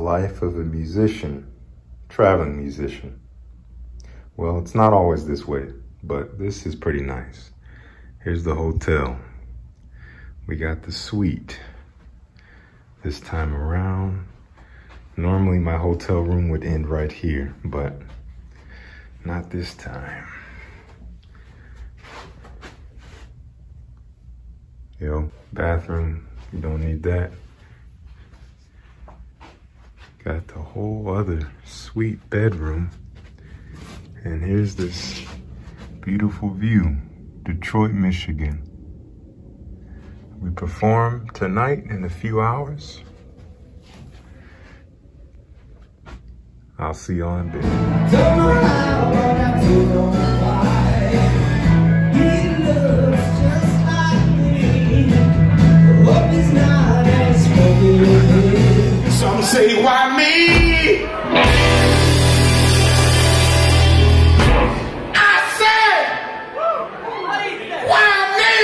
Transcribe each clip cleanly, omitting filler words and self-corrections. Life of a musician, traveling musician. Well, it's not always this way, but this is pretty nice. Here's the hotel. We got the suite this time around. Normally my hotel room would end right here, but not this time. Yo, bathroom, you don't need that. Got the whole other sweet bedroom. And here's this beautiful view, Detroit, Michigan. We perform tonight in a few hours. I'll see y'all in bed. Some say, why me? I said, why me?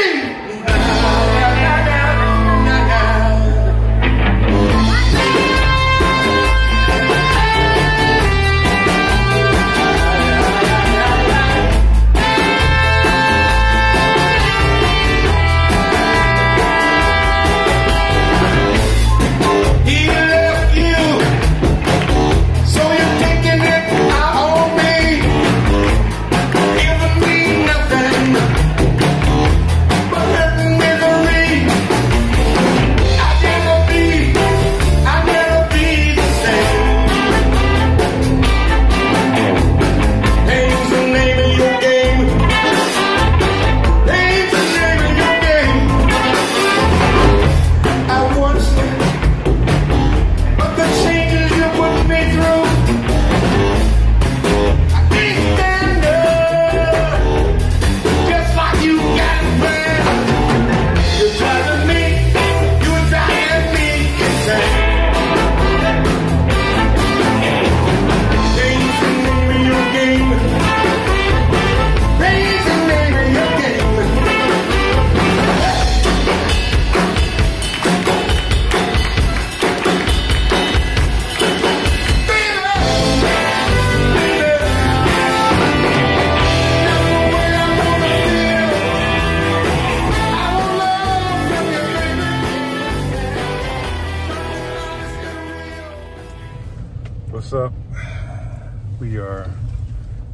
We are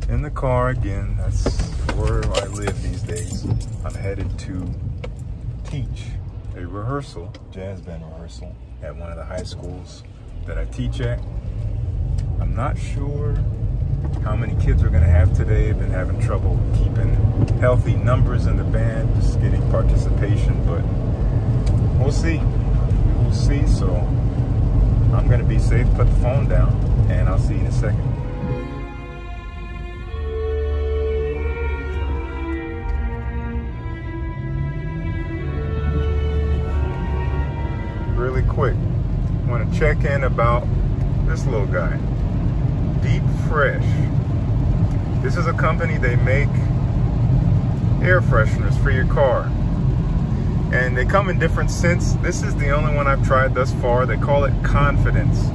in the car again. That's where I live these days. I'm headed to teach a rehearsal, jazz band rehearsal, at one of the high schools that I teach at. I'm not sure how many kids we're gonna have today. I've been having trouble keeping healthy numbers in the band, just getting participation, but we'll see. We will see, so I'm gonna be safe, put the phone down, and I'll see you in a second. Really quick, I want to check in about this little guy, Deep Fresh. This is a company, they make air fresheners for your car. And they come in different scents. This is the only one I've tried thus far. They call it Confidence.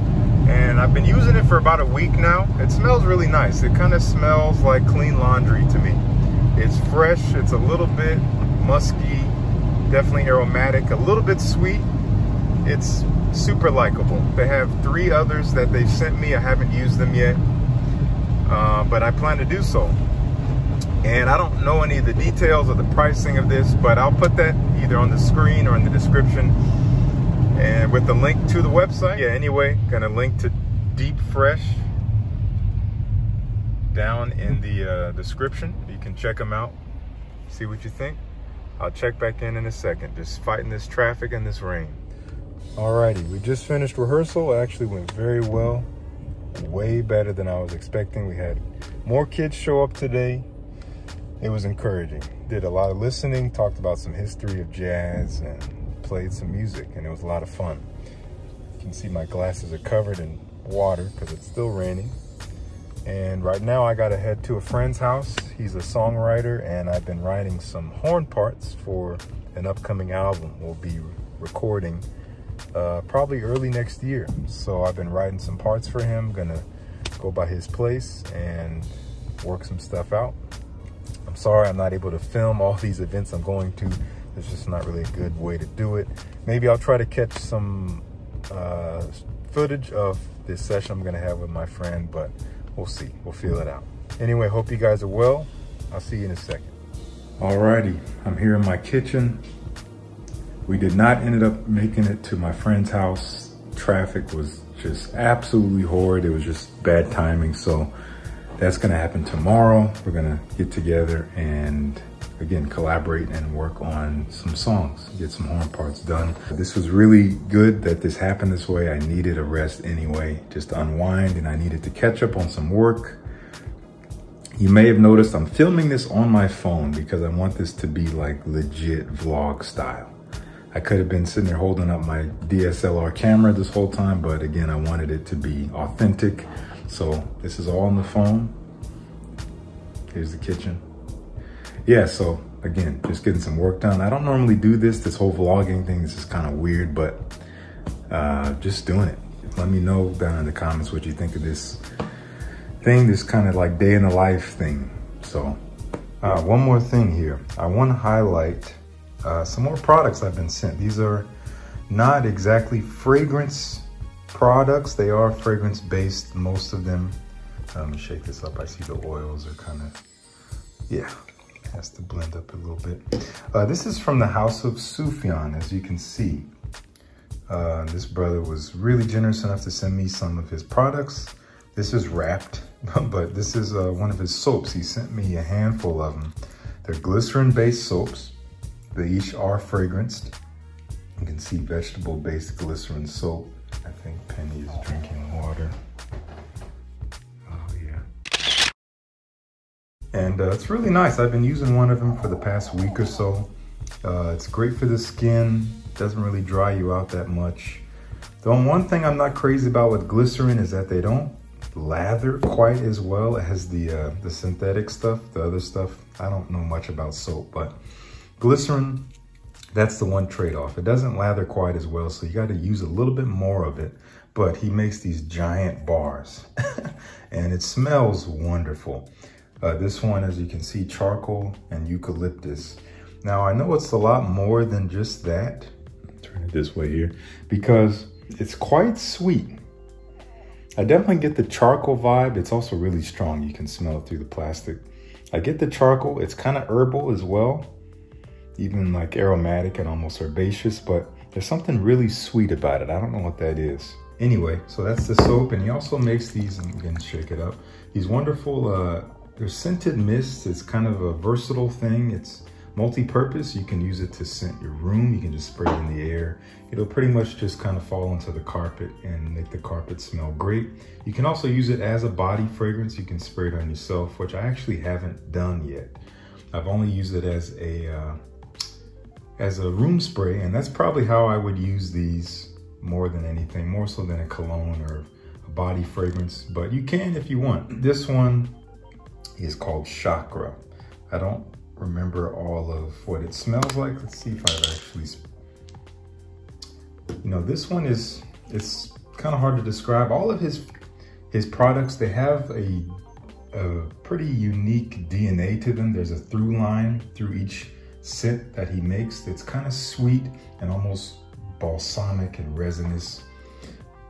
And I've been using it for about a week now. It smells really nice. It kind of smells like clean laundry to me. It's fresh, it's a little bit musky, definitely aromatic, a little bit sweet. It's super likable. They have 3 others that they've sent me. I haven't used them yet, but I plan to do so. And I don't know any of the details of the pricing of this, but I'll put that either on the screen or in the description. and with the link to the website. Yeah, anyway, gonna link to Deep Fresh down in the description. You can check them out, see what you think. I'll check back in a second, just fighting this traffic and this rain. Alrighty, we just finished rehearsal. It actually went very well, way better than I was expecting. We had more kids show up today. It was encouraging. Did a lot of listening, talked about some history of jazz, and played some music, and it was a lot of fun. You can see my glasses are covered in water because it's still raining. And right now I gotta head to a friend's house. He's a songwriter, and I've been writing some horn parts for an upcoming album we'll be recording probably early next year. So I've been writing some parts for him. Gonna go by his place and work some stuff out. I'm sorry I'm not able to film all these events I'm going to. There's just not really a good way to do it. Maybe I'll try to catch some footage of this session I'm gonna have with my friend, but we'll see, we'll feel it out. Anyway, hope you guys are well. I'll see you in a second. Alrighty, I'm here in my kitchen. We did not end up making it to my friend's house. Traffic was just absolutely horrid. It was just bad timing. So that's gonna happen tomorrow. We're gonna get together and again, collaborate and work on some songs, get some horn parts done. This was really good that this happened this way. I needed a rest anyway, just to unwind, and I needed to catch up on some work. You may have noticed I'm filming this on my phone because I want this to be like legit vlog style. I could have been sitting there holding up my DSLR camera this whole time, but again, I wanted it to be authentic. So this is all on the phone. Here's the kitchen. Yeah, so again, just getting some work done. I don't normally do this, this whole vlogging thing. This is kind of weird, but just doing it. Let me know down in the comments what you think of this thing, this kind of like day in the life thing. So one more thing here. I want to highlight some more products I've been sent. These are not exactly fragrance products. They are fragrance-based, most of them. Let me shake this up. I see the oils are kind of, yeah. Has to blend up a little bit. This is from the House of Sufyan, as you can see. This brother was really generous enough to send me some of his products. This is wrapped, but this is one of his soaps. He sent me a handful of them. They're glycerin-based soaps. They each are fragranced. You can see vegetable-based glycerin soap. I think Penny is drinking water. And it's really nice. I've been using one of them for the past week or so. It's great for the skin. Doesn't really dry you out that much. The one thing I'm not crazy about with glycerin is that they don't lather quite as well as the synthetic stuff, the other stuff. I don't know much about soap, but glycerin, that's the one trade-off. It doesn't lather quite as well, so you got to use a little bit more of it. But he makes these giant bars and it smells wonderful. This one, as you can see, charcoal and eucalyptus. Now, I know it's a lot more than just that. Turn it this way here, because it's quite sweet. I definitely get the charcoal vibe. It's also really strong. You can smell it through the plastic. I get the charcoal. It's kind of herbal as well, even like aromatic and almost herbaceous, but there's something really sweet about it. I don't know what that is. Anyway, so that's the soap. And he also makes these, and again, shake it up. These wonderful, there's scented mist. It's kind of a versatile thing. It's multi-purpose. You can use it to scent your room. You can just spray it in the air. It'll pretty much just kind of fall onto the carpet and make the carpet smell great. You can also use it as a body fragrance. You can spray it on yourself, which I actually haven't done yet. I've only used it as a room spray, and that's probably how I would use these more than anything, more so than a cologne or a body fragrance, but you can if you want. This one is called Chakra. I don't remember all of what it smells like. Let's see if I've actually, you know, this one is, it's kind of hard to describe. All of his products, they have a pretty unique DNA to them. There's a through line through each scent that he makes that's kind of sweet and almost balsamic and resinous,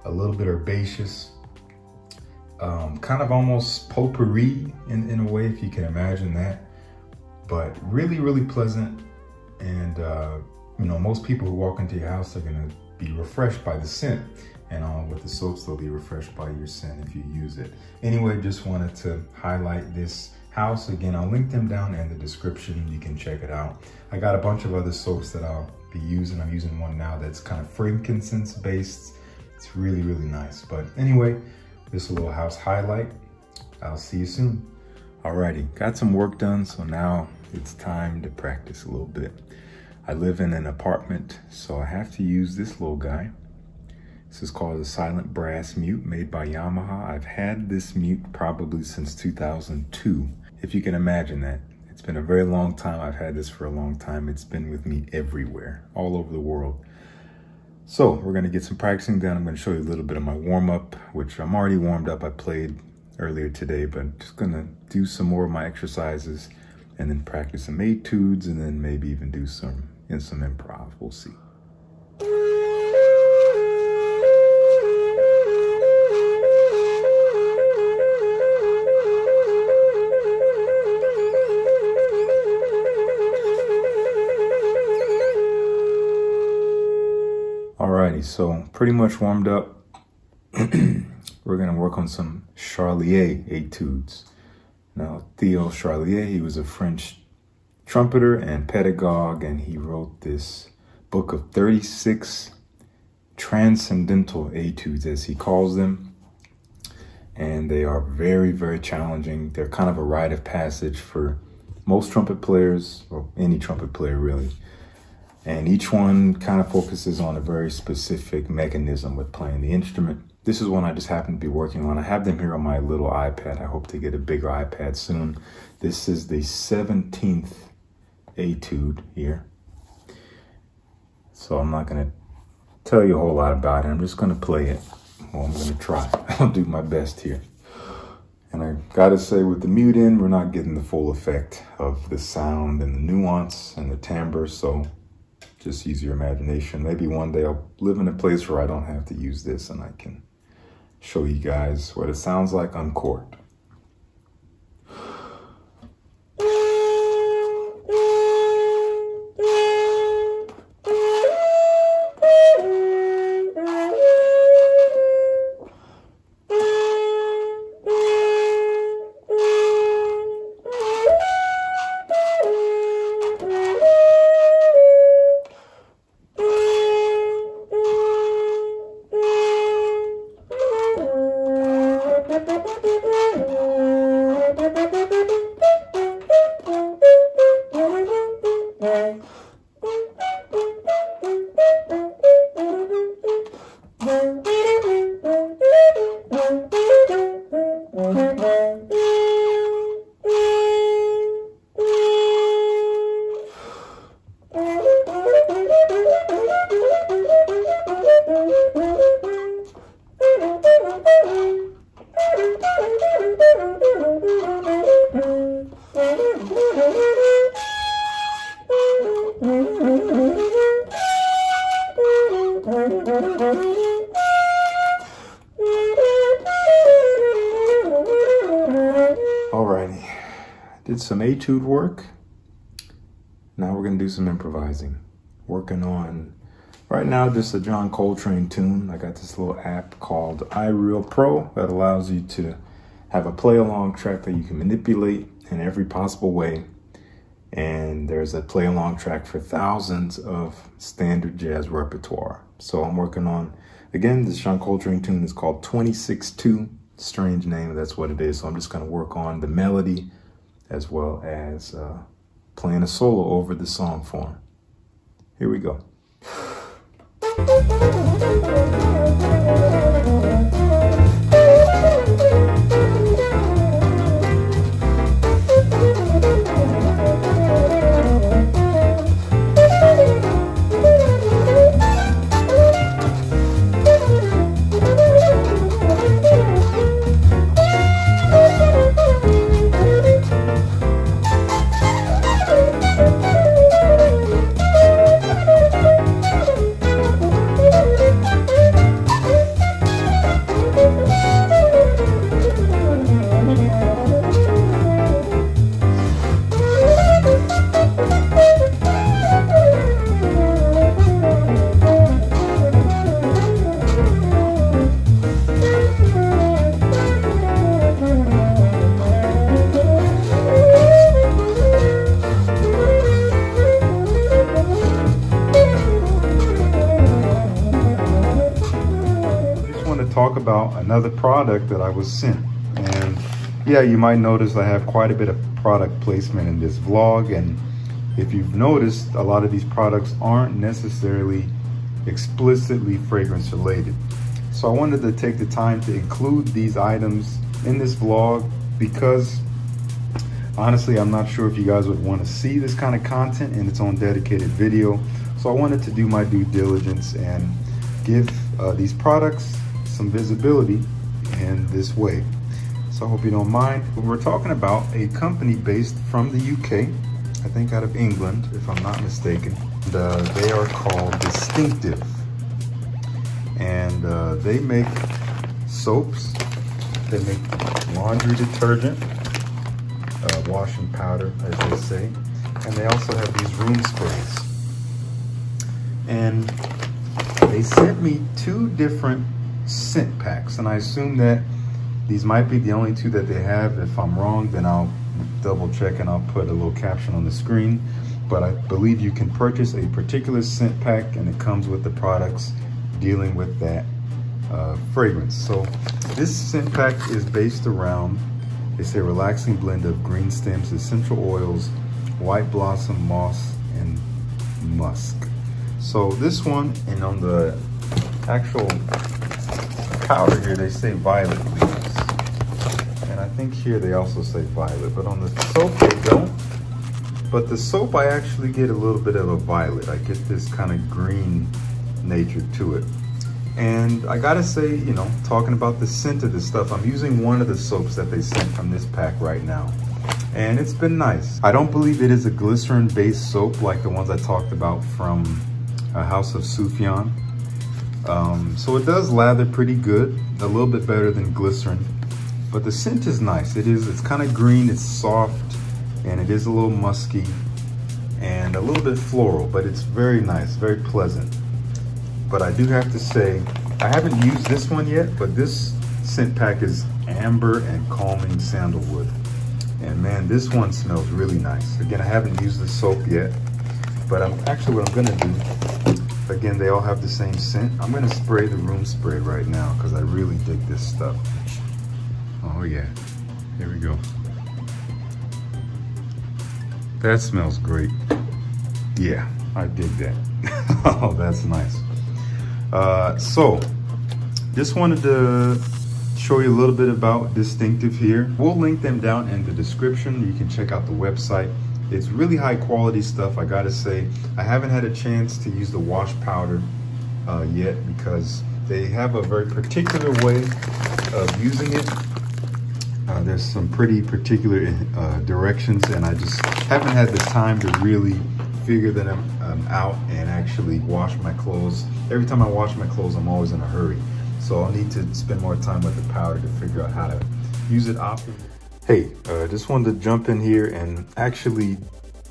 a little bit herbaceous. Kind of almost potpourri in a way, if you can imagine that, but really, really pleasant. And, you know, most people who walk into your house are going to be refreshed by the scent. And with the soaps, they'll be refreshed by your scent if you use it. Anyway, just wanted to highlight this house. Again, I'll link them down in the description. You can check it out. I got a bunch of other soaps that I'll be using. I'm using one now that's kind of frankincense based. It's really, really nice. But anyway, this little house highlight. I'll see you soon. Alrighty, got some work done. So now it's time to practice a little bit. I live in an apartment, so I have to use this little guy. This is called a silent brass mute made by Yamaha. I've had this mute probably since 2002, if you can imagine that. It's been a very long time. I've had this for a long time. It's been with me everywhere, all over the world. So we're going to get some practicing done. I'm going to show you a little bit of my warm-up, which I'm already warmed up. I played earlier today, but I'm just going to do some more of my exercises and then practice some etudes and then maybe even do some improv. We'll see. Alrighty, so pretty much warmed up. We're gonna work on some Charlier etudes. Now, Theo Charlier, he was a French trumpeter and pedagogue, and he wrote this book of 36 transcendental etudes, as he calls them. And they are very, very challenging. They're kind of a rite of passage for most trumpet players, or any trumpet player really. And each one kind of focuses on a very specific mechanism with playing the instrument. This is one I just happen to be working on. I have them here on my little iPad. I hope to get a bigger iPad soon. This is the 17th etude here. So I'm not gonna tell you a whole lot about it. I'm just gonna play it. Well, I'm gonna try. I'll do my best here. And I gotta say, with the mute in, we're not getting the full effect of the sound and the nuance and the timbre, so just use your imagination. Maybe one day I'll live in a place where I don't have to use this and I can show you guys what it sounds like on court. Did some etude work. Now we're gonna do some improvising. Working on, right now, just a John Coltrane tune. I got this little app called iReal Pro that allows you to have a play along track that you can manipulate in every possible way. And there's a play along track for thousands of standard jazz repertoire. So I'm working on, again, this John Coltrane tune is called 26-2. Strange name, that's what it is. So I'm just gonna work on the melody, as well as playing a solo over the song form. Here we go. another product that I was sent. And yeah, you might notice I have quite a bit of product placement in this vlog. And if you've noticed, a lot of these products aren't necessarily explicitly fragrance related. So I wanted to take the time to include these items in this vlog because honestly, I'm not sure if you guys would want to see this kind of content in its own dedicated video. So I wanted to do my due diligence and give these products some visibility in this way. So I hope you don't mind. We're talking about a company based from the UK, I think out of England, if I'm not mistaken. They are called Distinctive. And they make soaps, they make laundry detergent, washing powder, as they say. And they also have these room sprays. And they sent me two different scent packs. And I assume that these might be the only two that they have. If I'm wrong, then I'll double check and I'll put a little caption on the screen. But I believe you can purchase a particular scent pack and it comes with the products dealing with that fragrance. So this scent pack is based around, they say, relaxing blend of green stems, essential oils, white blossom, moss, and musk. So this one, and on the actual powder here, they say violet leaves. And I think here they also say violet, but on the soap they don't. But the soap, I actually get a little bit of a violet. I get this kind of green nature to it. And I gotta say, you know, talking about the scent of this stuff, I'm using one of the soaps that they sent from this pack right now. And it's been nice. I don't believe it is a glycerin-based soap like the ones I talked about from House of Sufyan. So it does lather pretty good, a little bit better than glycerin. But the scent is nice. It's kind of green, it's soft, and it is a little musky and a little bit floral, but it's very nice, very pleasant. But I do have to say, I haven't used this one yet, but this scent pack is amber and calming sandalwood. And man, this one smells really nice. Again, I haven't used the soap yet, but what I'm gonna do, again, they all have the same scent. I'm gonna spray the room spray right now because I really dig this stuff. Oh yeah, here we go. That smells great. Yeah, I dig that. Oh, that's nice. So just wanted to show you a little bit about Distinctive here. We'll link them down in the description. You can check out the website. It's really high quality stuff, I gotta say. I haven't had a chance to use the wash powder yet because they have a very particular way of using it. There's some pretty particular directions, and I just haven't had the time to really figure that I'm out and actually wash my clothes. Every time I wash my clothes, I'm always in a hurry. So I'll need to spend more time with the powder to figure out how to use it optimally. Hey, just wanted to jump in here and actually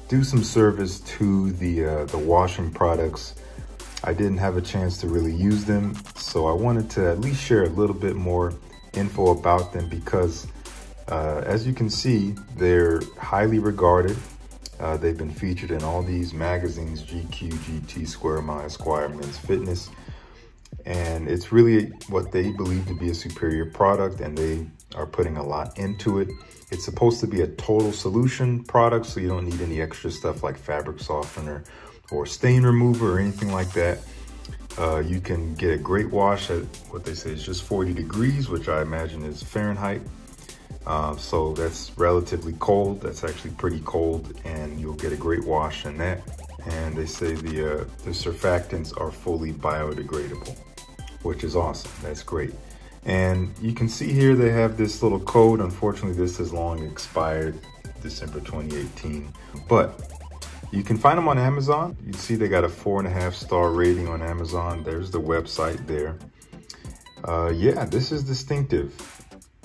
do some service to the washing products. I didn't have a chance to really use them, so I wanted to at least share a little bit more info about them because as you can see, they're highly regarded. They've been featured in all these magazines, GQ, GT, Square Mile, Esquire, Men's Fitness. And it's really what they believe to be a superior product, and they are putting a lot into it. It's supposed to be a total solution product, so you don't need any extra stuff like fabric softener or stain remover or anything like that. You can get a great wash at what they say is just 40 degrees, which I imagine is Fahrenheit. So that's relatively cold. That's actually pretty cold, and you'll get a great wash in that. And they say the surfactants are fully biodegradable, which is awesome. That's great. And you can see here they have this little code. Unfortunately, this has long expired, December 2018. But you can find them on Amazon. You see they got a 4.5-star rating on Amazon. There's the website there. Yeah, this is Distinctive.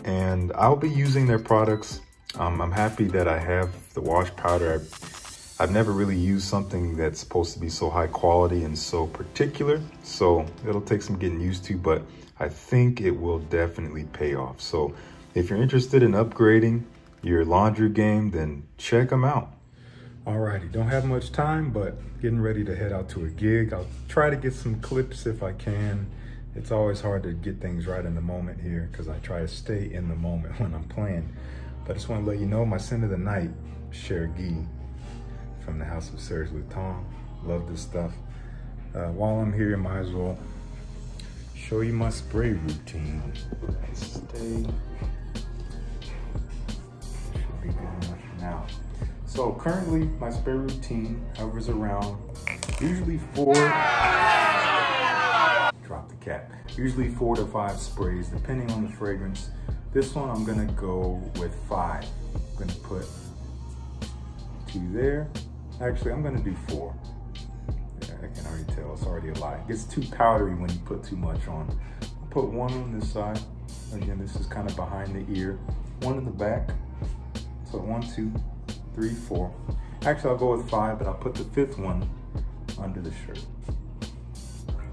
And I'll be using their products. I'm happy that I have the wash powder. I've never really used something that's supposed to be so high quality and so particular. So it'll take some getting used to, but I think it will definitely pay off. So if you're interested in upgrading your laundry game, then check them out. Alrighty, don't have much time, but getting ready to head out to a gig. I'll try to get some clips if I can It's always hard to get things right in the moment here because I try to stay in the moment when I'm playing. But I just want to let you know my scent of the night, Chergui from the House of Serge Lutens. Love this stuff. While I'm here, I might as well show you my spray routine. Should be good enough for now. So currently, my spray routine hovers around usually four to five sprays, depending on the fragrance. This one I'm gonna go with 5. I'm gonna put 2 there. Actually, I'm gonna do 4. Yeah, I can already tell, it's already a lot. It gets too powdery when you put too much on. I'll put 1 on this side. Again, this is kind of behind the ear. 1 in the back. So 1, 2, 3, 4. Actually, I'll go with 5, but I'll put the 5th one under the shirt.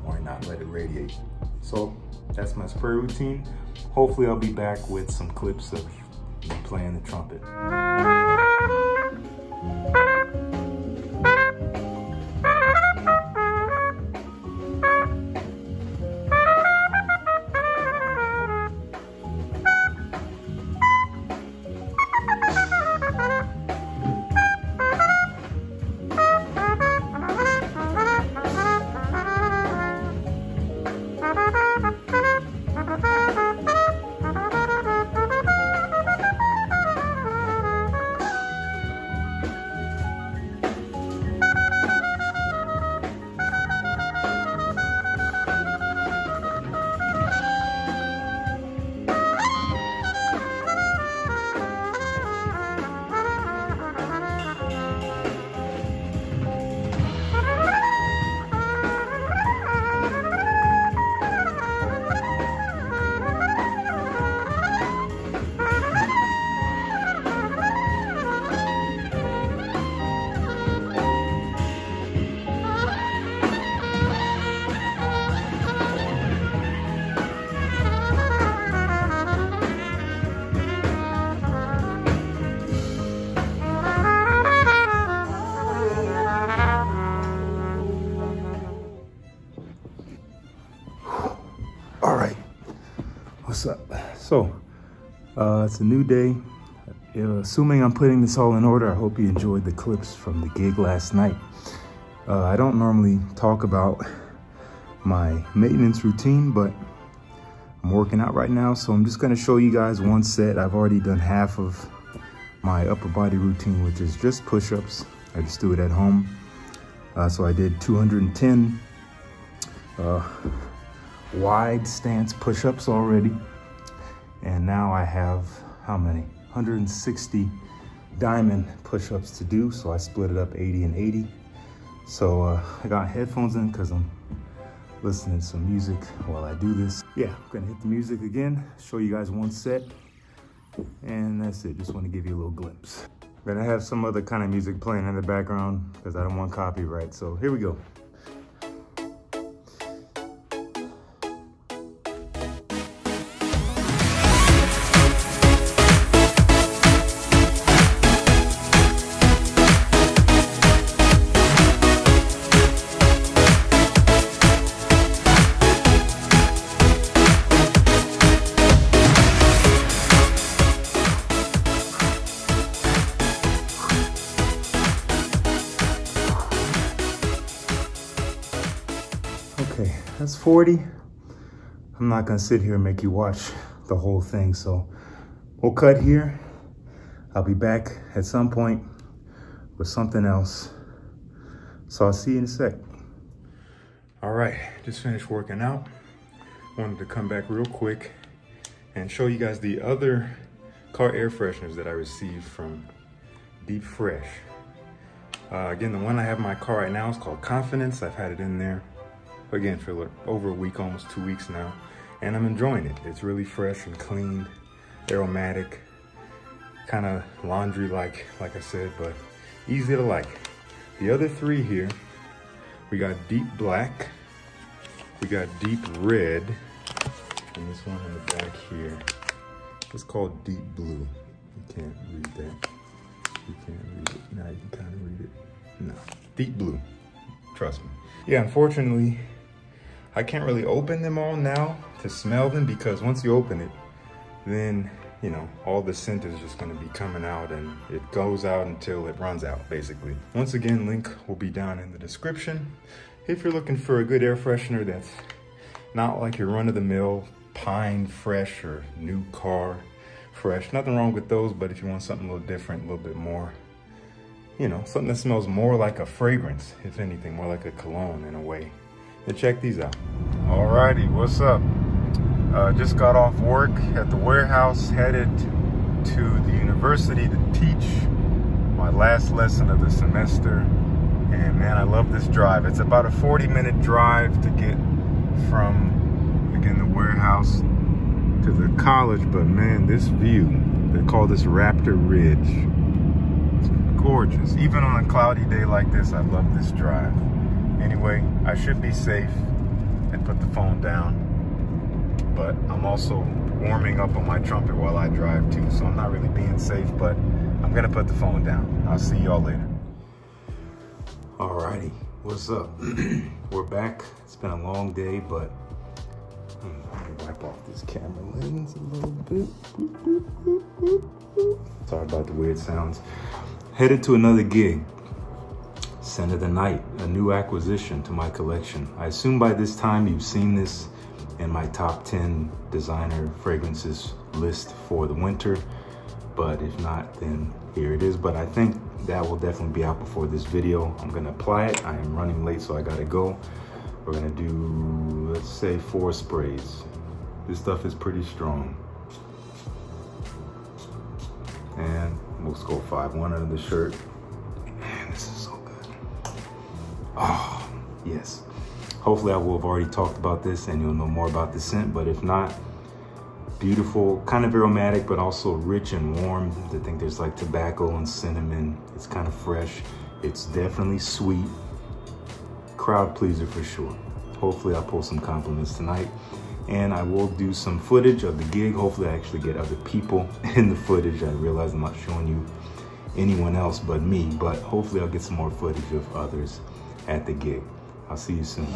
Why not let it radiate? So that's my spray routine. Hopefully I'll be back with some clips of me playing the trumpet. So, it's a new day. Assuming I'm putting this all in order, I hope you enjoyed the clips from the gig last night. I don't normally talk about my maintenance routine, but I'm working out right now, so I'm just gonna show you guys one set. I've already done half of my upper body routine, which is just push-ups. I just do it at home. So I did 210 wide stance push-ups already. And now I have, how many? 160 diamond push-ups to do. So I split it up 80 and 80. So I got headphones in because I'm listening to some music while I do this. Yeah, I'm gonna hit the music again, show you guys one set. And that's it, just wanna give you a little glimpse. I'm gonna have some other kind of music playing in the background because I don't want copyright, so here we go. Okay, that's 40. I'm not gonna sit here and make you watch the whole thing, so we'll cut here. I'll be back at some point with something else. So I'll see you in a sec. All right, just finished working out. Wanted to come back real quick and show you guys the other car air fresheners that I received from Deep Fresh. Again, the one I have in my car right now is called Confidence. I've had it in there, again, for like over a week, almost 2 weeks now, and I'm enjoying it. It's really fresh and clean, aromatic, kind of laundry-like, like I said, but easy to like. The other 3 here, we got Deep Black, we got Deep Red, and this one in the back here, it's called Deep Blue. You can't read that. You can't read it. Now you can kind of read it. No. Deep Blue. Trust me. Yeah, unfortunately, I can't really open them all now to smell them, because once you open it, then, you know, all the scent is just gonna be coming out, and it goes out until it runs out, basically. Once again, link will be down in the description. If you're looking for a good air freshener that's not like your run-of-the-mill Pine Fresh or New Car Fresh, nothing wrong with those, but if you want something a little different, a little bit more, you know, something that smells more like a fragrance, if anything, more like a cologne in a way, then check these out. Alrighty, what's up? Just got off work at the warehouse, headed to the university to teach my last lesson of the semester. And man, I love this drive. It's about a 40-minute drive to get from, again, the warehouse to the college. But man, this view, they call this Raptor Ridge. It's gorgeous. Even on a cloudy day like this, I love this drive. Anyway, I should be safe and put the phone down. But I'm also warming up on my trumpet while I drive too, so I'm not really being safe, but I'm gonna put the phone down. I'll see y'all later. Alrighty, what's up? We're back. It's been a long day, but I'm gonna wipe off this camera lens a little bit. Sorry about the weird sounds. Headed to another gig. Scent of the night, a new acquisition to my collection. I assume by this time you've seen this in my top 10 designer fragrances list for the winter, but if not, then here it is. But I think that will definitely be out before this video. I'm gonna apply it. I am running late, so I gotta go. We're gonna do, let's say, 4 sprays. This stuff is pretty strong. And we'll score 5-1 under the shirt. Man, this is so good. Oh, yes. Hopefully I will have already talked about this and you'll know more about the scent, but if not, beautiful, kind of aromatic, but also rich and warm. I think there's like tobacco and cinnamon. It's kind of fresh. It's definitely sweet. Crowd pleaser for sure. Hopefully I'll pull some compliments tonight, and I will do some footage of the gig. Hopefully I actually get other people in the footage. I realize I'm not showing you anyone else but me, but hopefully I'll get some more footage of others at the gig. I'll see you soon.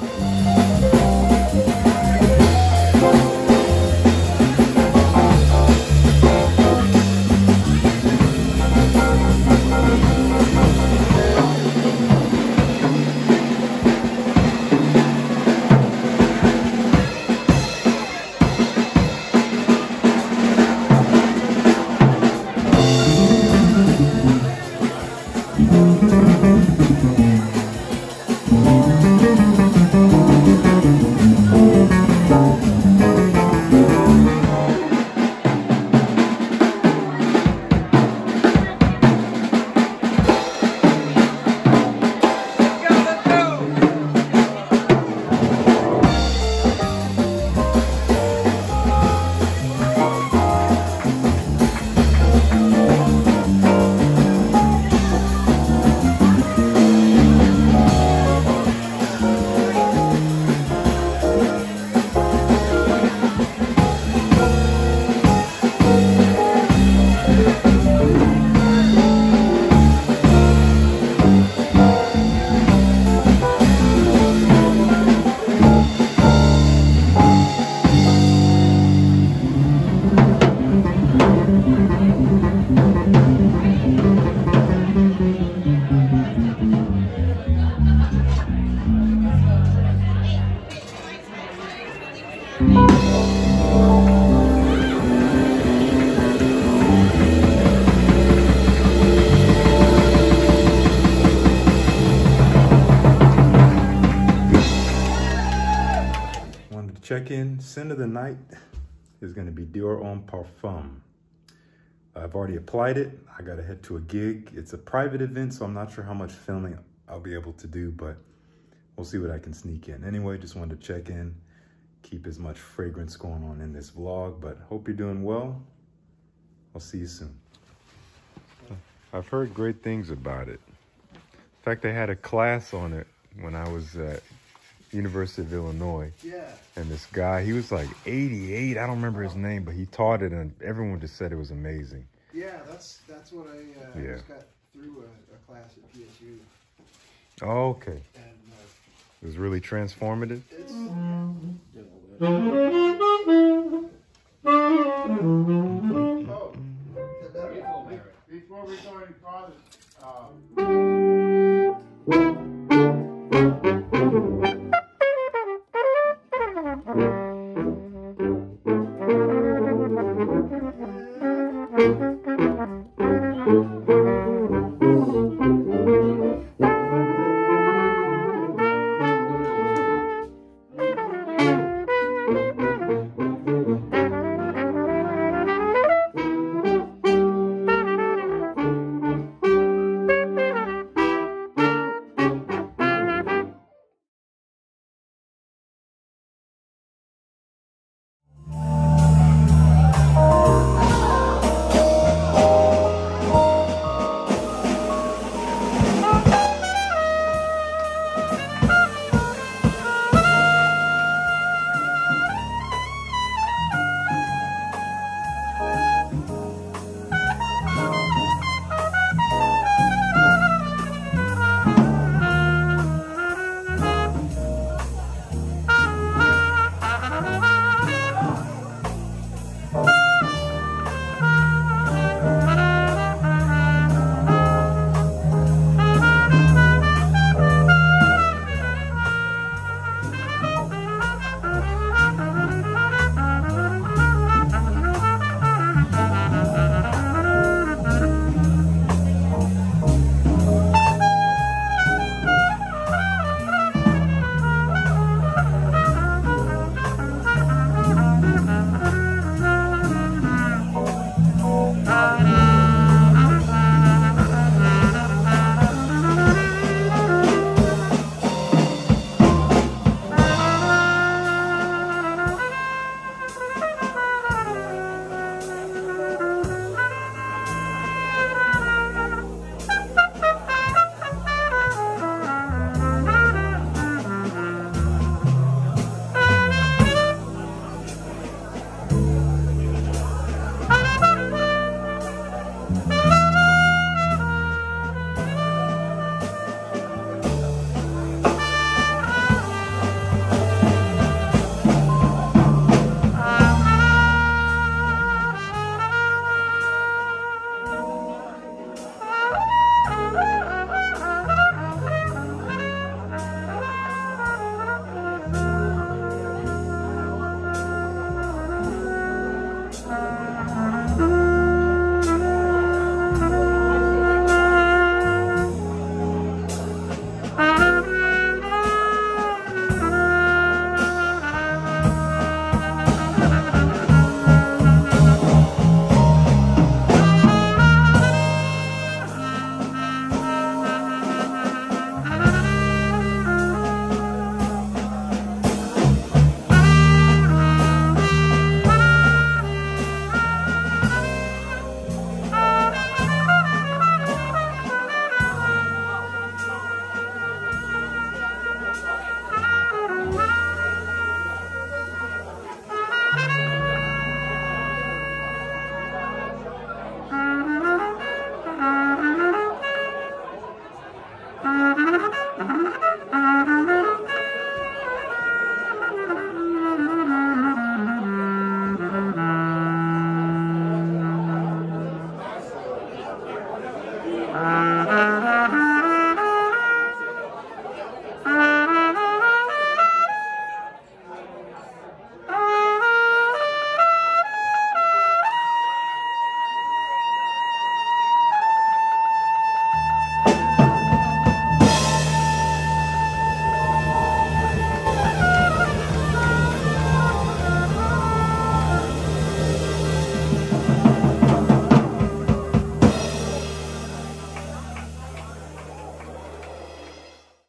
Check-in scent of the night is going to be Dior Homme Parfum. I've already applied it. I got to head to a gig. It's a private event, so I'm not sure how much filming I'll be able to do, but we'll see what I can sneak in. Anyway, just wanted to check in, keep as much fragrance going on in this vlog, but hope you're doing well. I'll see you soon. I've heard great things about it. In fact, they had a class on it when I was at University of Illinois. Yeah. And this guy, he was like 88. I don't remember his name, but he taught it, and everyone just said it was amazing. Yeah, that's what I just got through a class at PSU. Oh, okay. And It's really transformative. Before we go any farther,